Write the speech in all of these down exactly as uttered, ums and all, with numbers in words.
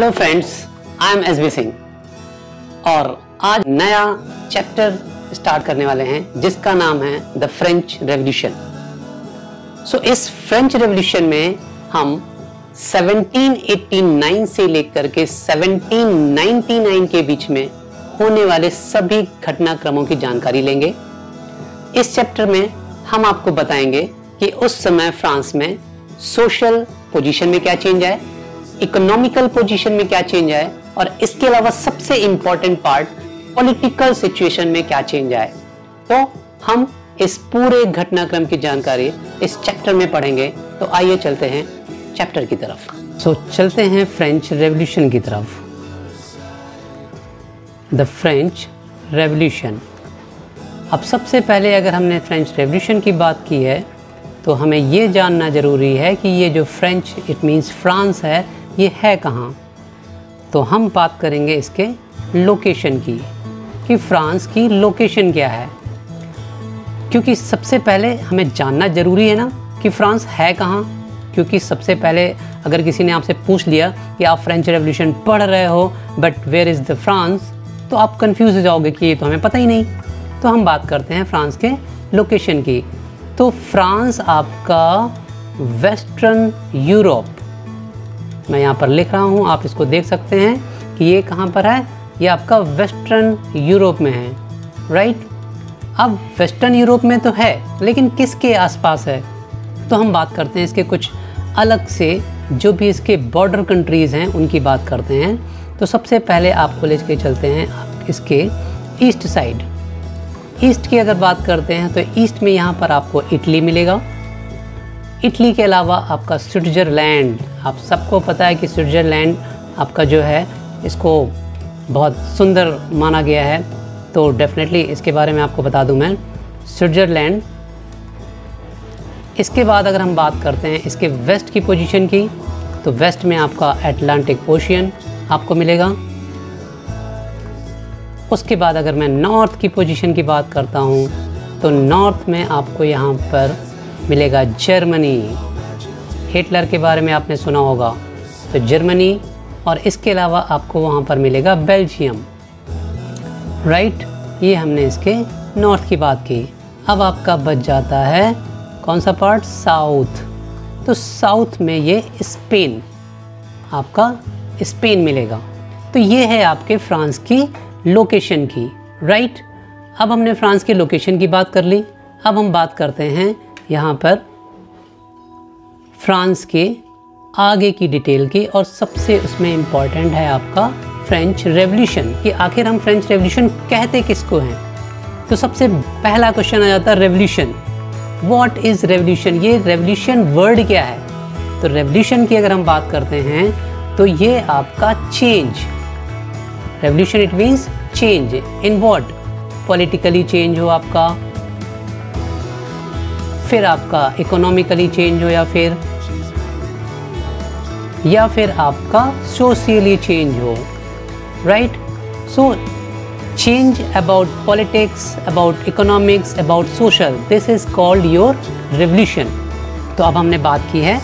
Hello friends, I am S B Singh और आज नया चैप्टर स्टार्ट करने वाले हैं जिसका नाम है द फ्रेंच रेवोल्यूशन। सो इस फ्रेंच रेवोल्यूशन में हम सत्रह सौ नवासी से लेकर के सत्रह सौ निन्यानवे के बीच में होने वाले सभी घटनाक्रमों की जानकारी लेंगे। इस चैप्टर में हम आपको बताएंगे कि उस समय फ्रांस में सोशल पोजीशन में क्या चेंज आए, इकोनॉमिकल पोजीशन में क्या चेंज आए और इसके अलावा सबसे इम्पोर्टेंट पार्ट पॉलिटिकल सिचुएशन में क्या चेंज आए। तो हम इस पूरे घटनाक्रम की जानकारी इस चैप्टर में पढ़ेंगे। तो आइए चलते हैं चैप्टर की तरफ। सो so, चलते हैं फ्रेंच रेवोल्यूशन की तरफ। The French revolution. अब सबसे पहले अगर हमने फ्रेंच रेवोल्यूशन की बात की है तो हमें ये जानना ज़रूरी है कि ये जो फ्रेंच इट मीन्स फ्रांस है ये है कहाँ। तो हम बात करेंगे इसके लोकेशन की कि फ्रांस की लोकेशन क्या है, क्योंकि सबसे पहले हमें जानना ज़रूरी है ना कि फ्रांस है कहाँ। क्योंकि सबसे पहले अगर किसी ने आपसे पूछ लिया कि आप फ्रेंच रेवोल्यूशन पढ़ रहे हो but where is the France, तो आप कंफ्यूज हो जाओगे कि ये तो हमें पता ही नहीं। तो हम बात करते हैं फ्रांस के लोकेशन की। तो फ्रांस आपका वेस्टर्न यूरोप, मैं यहाँ पर लिख रहा हूँ, आप इसको देख सकते हैं कि ये कहाँ पर है। ये आपका वेस्टर्न यूरोप में है, राइट। अब वेस्टर्न यूरोप में तो है लेकिन किसके आसपास है, तो हम बात करते हैं इसके कुछ अलग से जो भी इसके बॉर्डर कंट्रीज़ हैं उनकी बात करते हैं। तो सबसे पहले आपको ले के चलते हैं आप इसके ईस्ट साइड। ईस्ट की अगर बात करते हैं तो ईस्ट में यहाँ पर आपको इटली मिलेगा। इटली के अलावा आपका स्विट्ज़रलैंड, आप सबको पता है कि स्विट्ज़रलैंड आपका जो है इसको बहुत सुंदर माना गया है। तो डेफिनेटली इसके बारे में आपको बता दूं मैं, स्विट्ज़रलैंड। इसके बाद अगर हम बात करते हैं इसके वेस्ट की पोजीशन की, तो वेस्ट में आपका अटलांटिक ओशियन आपको मिलेगा। उसके बाद अगर मैं नॉर्थ की पोजीशन की बात करता हूँ तो नॉर्थ में आपको यहाँ पर मिलेगा जर्मनी। हिटलर के बारे में आपने सुना होगा, तो जर्मनी, और इसके अलावा आपको वहाँ पर मिलेगा बेल्जियम, राइट। ये हमने इसके नॉर्थ की बात की। अब आपका बच जाता है कौन सा पार्ट, साउथ। तो साउथ में ये स्पेन, आपका स्पेन मिलेगा। तो ये है आपके फ्रांस की लोकेशन की, राइट। अब हमने फ्रांस की लोकेशन की बात कर ली। अब हम बात करते हैं यहाँ पर फ्रांस के आगे की डिटेल की, और सबसे उसमें इम्पॉर्टेंट है आपका फ्रेंच रेवोल्यूशन कि आखिर हम फ्रेंच रेवोल्यूशन कहते किसको हैं। तो सबसे पहला क्वेश्चन आ जाता है रेवोल्यूशन, व्हाट इज़ रेवोल्यूशन, ये रेवोल्यूशन वर्ड क्या है। तो रेवोल्यूशन की अगर हम बात करते हैं तो ये आपका change, revolution it means change in what, politically change हो आपका, फिर आपका इकोनॉमिकली चेंज हो, या फिर या फिर आपका सोशली चेंज हो, right. So change about politics, about economics, about social, this is called your revolution. तो अब हमने बात की है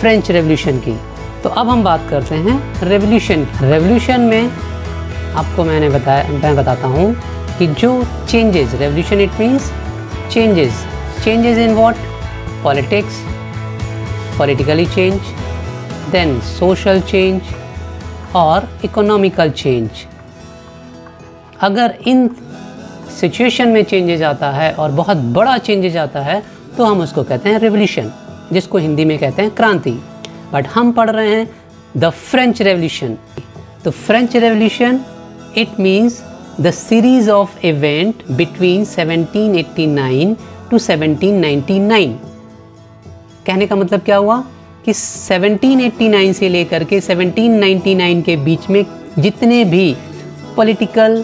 फ्रेंच रेवोल्यूशन की। तो अब हम बात करते हैं रेवोल्यूशन। रेवोल्यूशन में आपको मैंने बताया, मैं बताता हूँ कि जो changes, revolution it means changes, changes in what, politics, politically change, then social change और economical change। अगर इन सिचुएशन में changes आता है और बहुत बड़ा changes आता है तो हम उसको कहते हैं revolution, जिसको हिंदी में कहते हैं क्रांति। बट हम पढ़ रहे हैं the French Revolution। तो French Revolution it means the series of event between seventeen eighty-nine to seventeen ninety nine. कहने का मतलब क्या हुआ कि सत्रह सौ नवासी से लेकर के सत्रह सौ निन्यानवे के बीच में जितने भी पॉलिटिकल,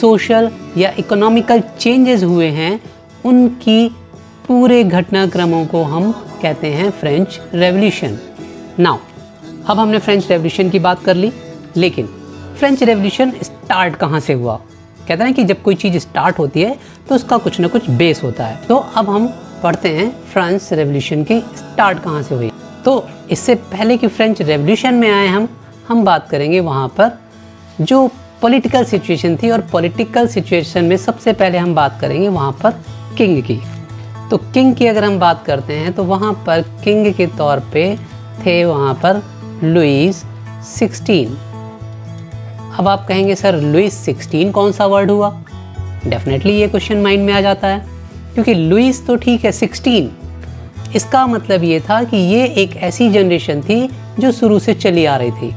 सोशल या इकोनॉमिकल चेंजेस हुए हैं उनकी पूरे घटनाक्रमों को हम कहते हैं फ्रेंच रेवोल्यूशन। नाउ अब हमने फ्रेंच रेवोल्यूशन की बात कर ली, लेकिन फ्रेंच रेवोल्यूशन स्टार्ट कहाँ से हुआ। कहते हैं कि जब कोई चीज़ स्टार्ट होती है तो उसका कुछ ना कुछ बेस होता है। तो अब हम पढ़ते हैं फ्रांस रेवोल्यूशन की स्टार्ट कहाँ से हुई। तो इससे पहले कि फ्रेंच रेवोल्यूशन में आए हम, हम बात करेंगे वहाँ पर जो पॉलिटिकल सिचुएशन थी, और पॉलिटिकल सिचुएशन में सबसे पहले हम बात करेंगे वहाँ पर किंग की। तो किंग की अगर हम बात करते हैं तो वहाँ पर किंग के तौर पे थे वहाँ पर लुईस सिक्सटीन। अब आप कहेंगे सर लुईस सिक्सटीन कौन सा वर्ड हुआ? डेफिनेटली ये क्वेश्चन माइंड में आ जाता है, क्योंकि लुईस तो ठीक है, सिक्सटीन इसका मतलब ये था कि ये एक ऐसी जनरेशन थी जो शुरू से चली आ रही थी।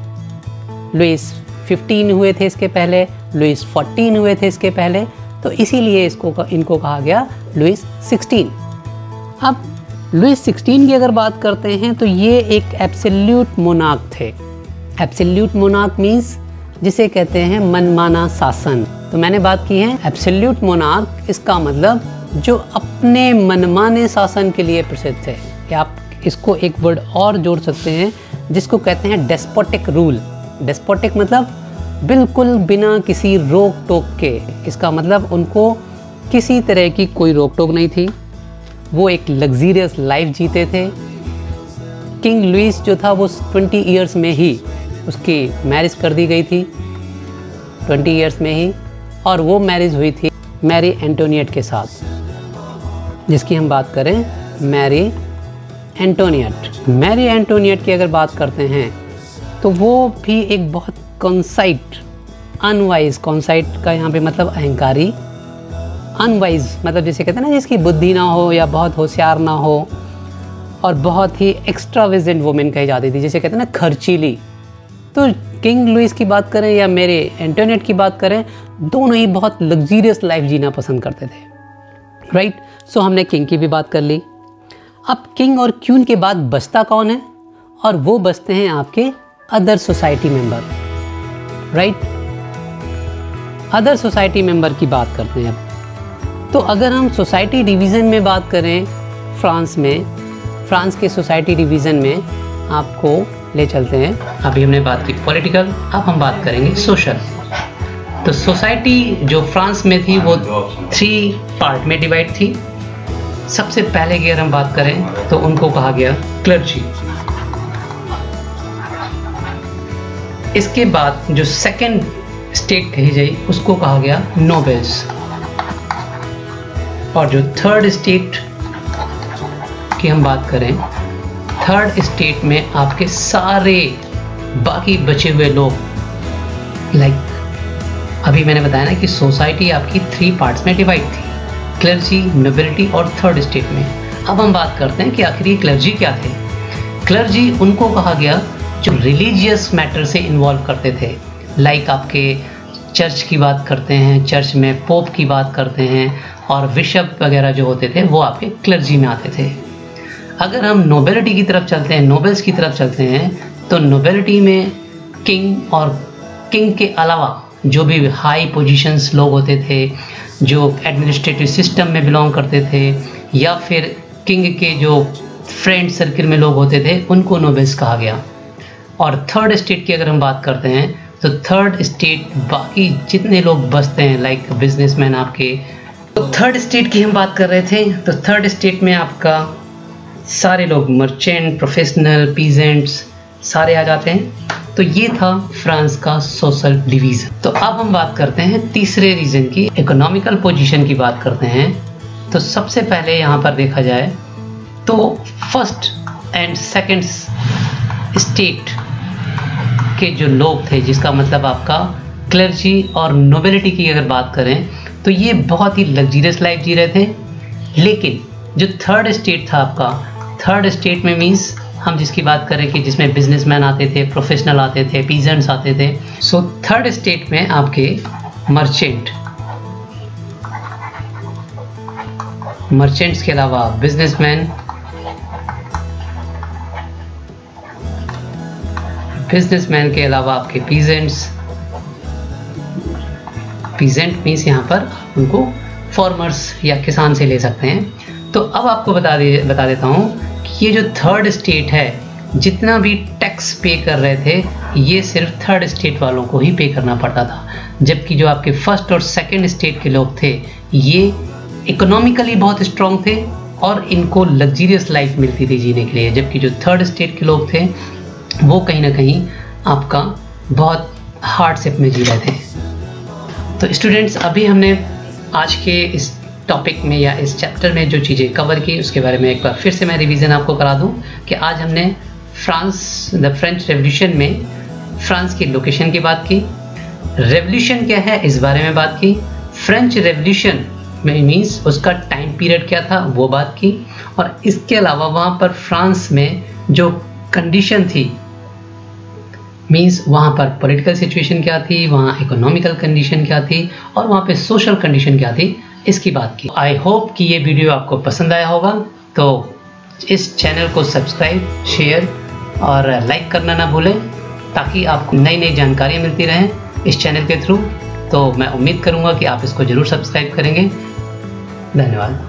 लुईस फिफ्टीन हुए थे इसके पहले, लुईस फोर्टीन हुए थे इसके पहले, तो इसीलिए इसको इनको कहा गया लुईस सिक्सटीन। अब लुईस सिक्सटीन की अगर बात करते हैं तो ये एक एब्सोल्यूट मोनार्क थे। एब्सोल्यूट मोनार्क मीन्स जिसे कहते हैं मनमाना शासन। तो मैंने बात की है एब्सोल्यूट मोनार्क, इसका मतलब जो अपने मनमाने शासन के लिए प्रसिद्ध थे। या आप इसको एक वर्ड और जोड़ सकते हैं जिसको कहते हैं डेस्पोटिक रूल। डेस्पोटिक मतलब बिल्कुल बिना किसी रोक टोक के, इसका मतलब उनको किसी तरह की कोई रोक टोक नहीं थी। वो एक लग्जरियस लाइफ जीते थे। किंग लुईस जो था वो ट्वेंटी इयर्स में ही उसकी मैरिज कर दी गई थी, ट्वेंटी इयर्स में ही, और वो मैरिज हुई थी मैरी एंटोनिएट के साथ। जिसकी हम बात करें मैरी एंटोनिएट, मैरी एंटोनिएट की अगर बात करते हैं तो वो भी एक बहुत कॉन्साइट, अनवाइज, कॉन्साइट का यहाँ पे मतलब अहंकारी, अनवाइज मतलब जिसे कहते हैं ना जिसकी बुद्धि ना हो या बहुत होशियार ना हो, और बहुत ही एक्स्ट्राविजेंट वुमेन कही जाती थी जिसे कहते हैं ना खर्चीली। तो किंग लुईस की बात करें या मेरे एंटोनेट की बात करें, दोनों ही बहुत लग्जरियस लाइफ जीना पसंद करते थे, राइट right? सो so, हमने किंग की भी बात कर ली। अब किंग और क्वीन के बाद बचता कौन है? और वो बचते हैं आपके other society member, right. Other society member की बात करते हैं अब। तो अगर हम सोसाइटी डिवीज़न में बात करें, फ्रांस में, फ्रांस के सोसाइटी डिवीज़न में आपको ले चलते हैं। अभी हमने बात की पॉलिटिकल, अब हम बात करेंगे सोशल। तो सोसाइटी जो फ्रांस में थी वो थ्री पार्ट में डिवाइड थी। सबसे पहले की अगर हम बात करें तो उनको कहा गया क्लर्जी। इसके बाद जो सेकेंड स्टेट कही गई उसको कहा गया नोबेल्स, और जो थर्ड स्टेट की हम बात करें, थर्ड स्टेट में आपके सारे बाकी बचे हुए लोग, लाइक like, अभी मैंने बताया ना कि सोसाइटी आपकी थ्री पार्ट्स में डिवाइड थी, क्लर्जी, नोबिलिटी और थर्ड स्टेट में। अब हम बात करते हैं कि आखिर ये क्लर्जी क्या थे। क्लर्जी उनको कहा गया जो रिलीजियस मैटर से इन्वॉल्व करते थे, लाइक like आपके चर्च की बात करते हैं, चर्च में पोप की बात करते हैं, और बिशप वगैरह जो होते थे वो आपके क्लर्जी में आते थे। अगर हम नोबेलिटी की तरफ चलते हैं, नोबेल्स की तरफ चलते हैं, तो नोबेलिटी में किंग और किंग के अलावा जो भी हाई पोजीशंस लोग होते थे, जो एडमिनिस्ट्रेटिव सिस्टम में बिलोंग करते थे, या फिर किंग के जो फ्रेंड सर्किल में लोग होते थे, उनको नोबेल्स कहा गया। और थर्ड स्टेट की अगर हम बात करते हैं तो थर्ड स्टेट बाकी जितने लोग बसते हैं, लाइक बिजनेसमैन आपके। तो थर्ड स्टेट की हम बात कर रहे थे, तो थर्ड स्टेट में आपका सारे लोग मर्चेंट, प्रोफेशनल, पीजेंट्स सारे आ जाते हैं। तो ये था फ्रांस का सोशल डिवीज़न। तो अब हम बात करते हैं तीसरे रीजन की, इकोनॉमिकल पोजीशन की बात करते हैं। तो सबसे पहले यहाँ पर देखा जाए तो फर्स्ट एंड सेकंड स्टेट के जो लोग थे, जिसका मतलब आपका क्लर्जी और नोबिलिटी की अगर बात करें तो ये बहुत ही लग्जरियस लाइफ जी रहे थे। लेकिन जो थर्ड स्टेट था आपका, थर्ड स्टेट में मीन्स हम जिसकी बात करें कि जिसमें बिजनेसमैन आते थे, प्रोफेशनल आते थे, पीजेंट्स आते थे। सो थर्ड स्टेट में आपके मर्चेंट, मर्चेंट्स के अलावा बिजनेसमैन, बिजनेसमैन के अलावा आपके पीजेंट्स, पीजेंट मीन्स यहाँ पर उनको फार्मर्स या किसान से ले सकते हैं। तो अब आपको बता दे बता देता हूँ कि ये जो थर्ड स्टेट है, जितना भी टैक्स पे कर रहे थे ये सिर्फ थर्ड स्टेट वालों को ही पे करना पड़ता था, जबकि जो आपके फर्स्ट और सेकंड स्टेट के लोग थे ये इकोनॉमिकली बहुत स्ट्रॉन्ग थे और इनको लग्जरियस लाइफ मिलती थी जीने के लिए, जबकि जो थर्ड स्टेट के लोग थे वो कहीं ना कहीं आपका बहुत हार्डशिप में जी रहे थे। तो स्टूडेंट्स, अभी हमने आज के इस टॉपिक में या इस चैप्टर में जो चीज़ें कवर की उसके बारे में एक बार फिर से मैं रिवीजन आपको करा दूं कि आज हमने फ्रांस द फ्रेंच रेवोल्यूशन में फ्रांस की लोकेशन की बात की, रेवोल्यूशन क्या है इस बारे में बात की, फ्रेंच रेवोल्यूशन में मीन्स उसका टाइम पीरियड क्या था वो बात की, और इसके अलावा वहाँ पर फ्रांस में जो कंडीशन थी मीन्स वहाँ पर पॉलिटिकल सिचुएशन क्या थी, वहाँ इकोनॉमिकल कंडीशन क्या थी और वहाँ पे सोशल कंडीशन क्या थी, इसकी बात की। आई होप कि ये वीडियो आपको पसंद आया होगा। तो इस चैनल को सब्सक्राइब, शेयर और लाइक करना ना भूलें ताकि आपको नई नई जानकारियाँ मिलती रहें इस चैनल के थ्रू। तो मैं उम्मीद करूँगा कि आप इसको ज़रूर सब्सक्राइब करेंगे। धन्यवाद।